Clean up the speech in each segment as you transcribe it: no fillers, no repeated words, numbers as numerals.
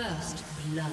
First blood.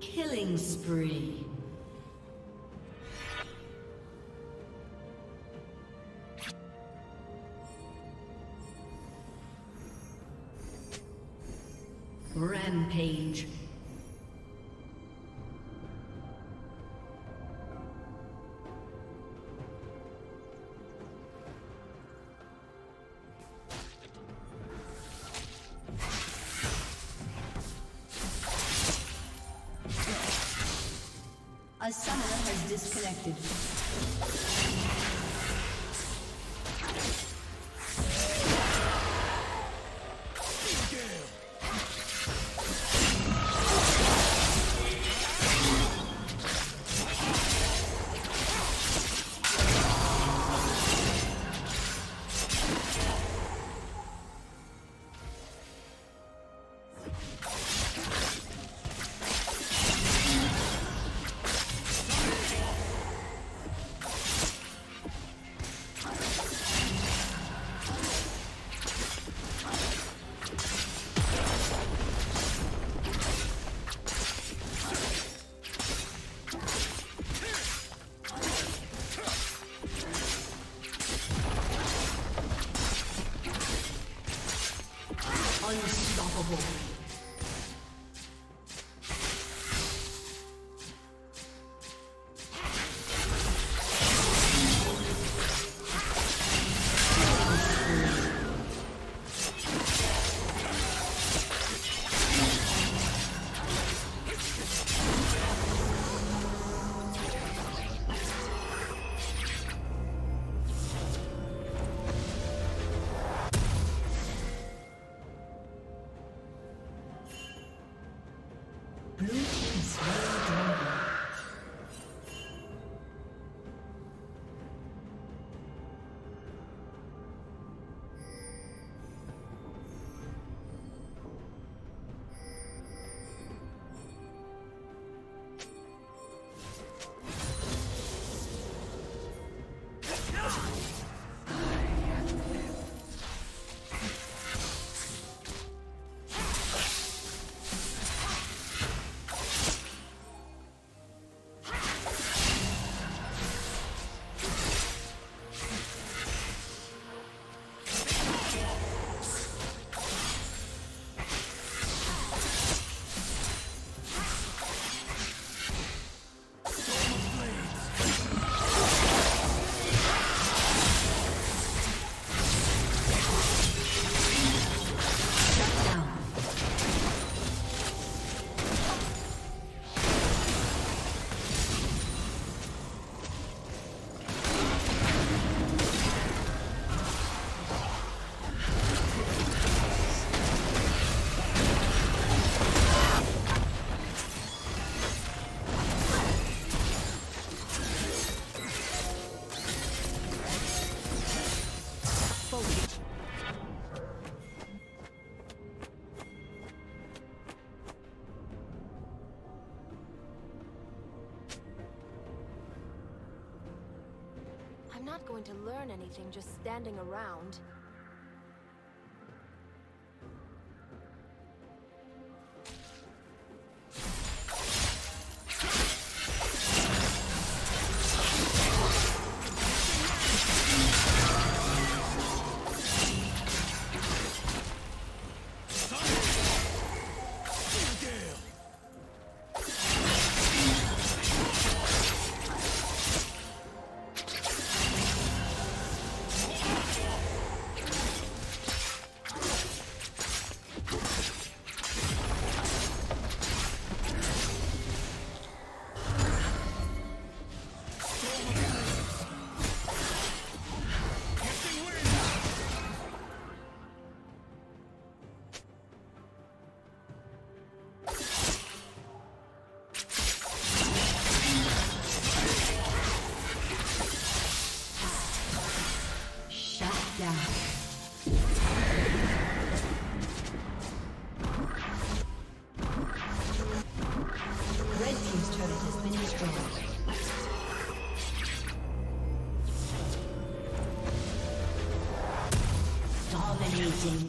Killing spree. Rampage. A summoner has disconnected. To learn anything just standing around. Dominating.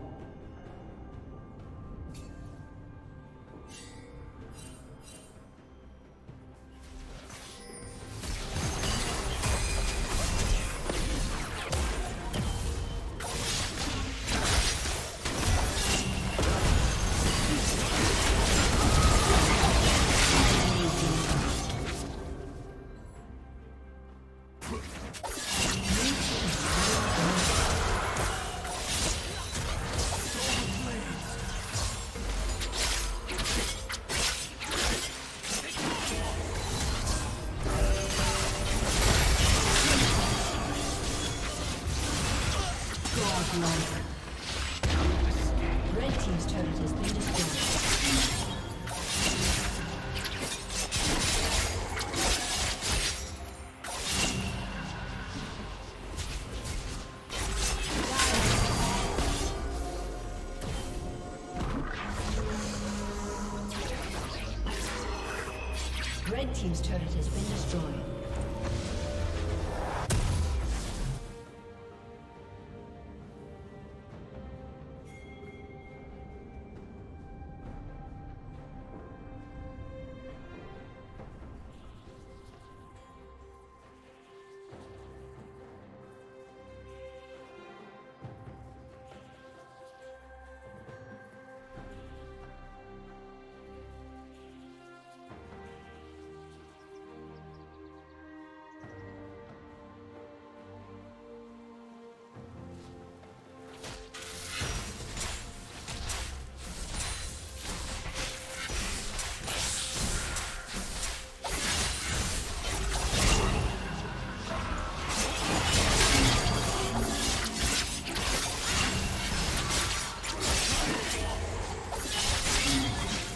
Red team's turret has been destroyed.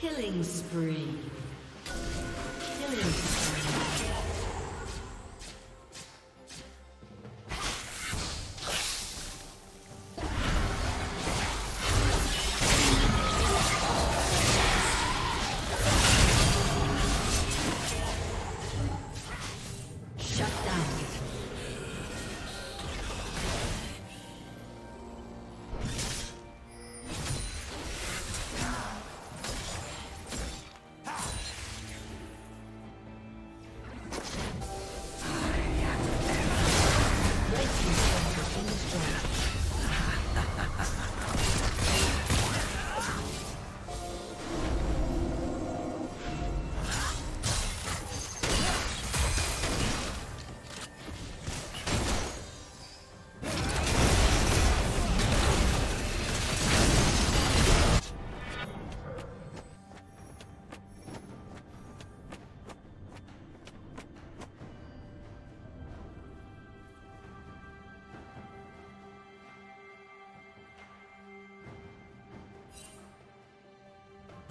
Killing spree. Killing spree. Shut down.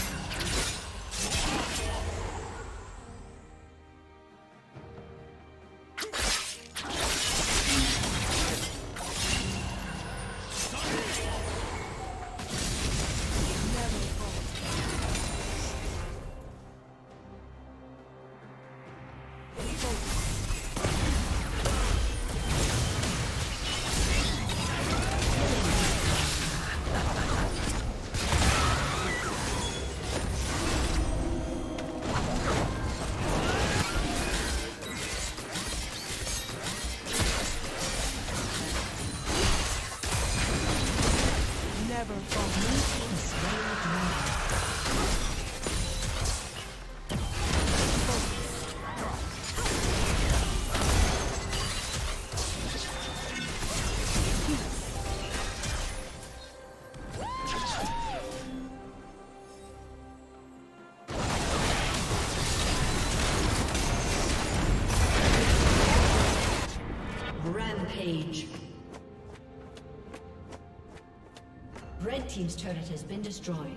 Red team's turret has been destroyed.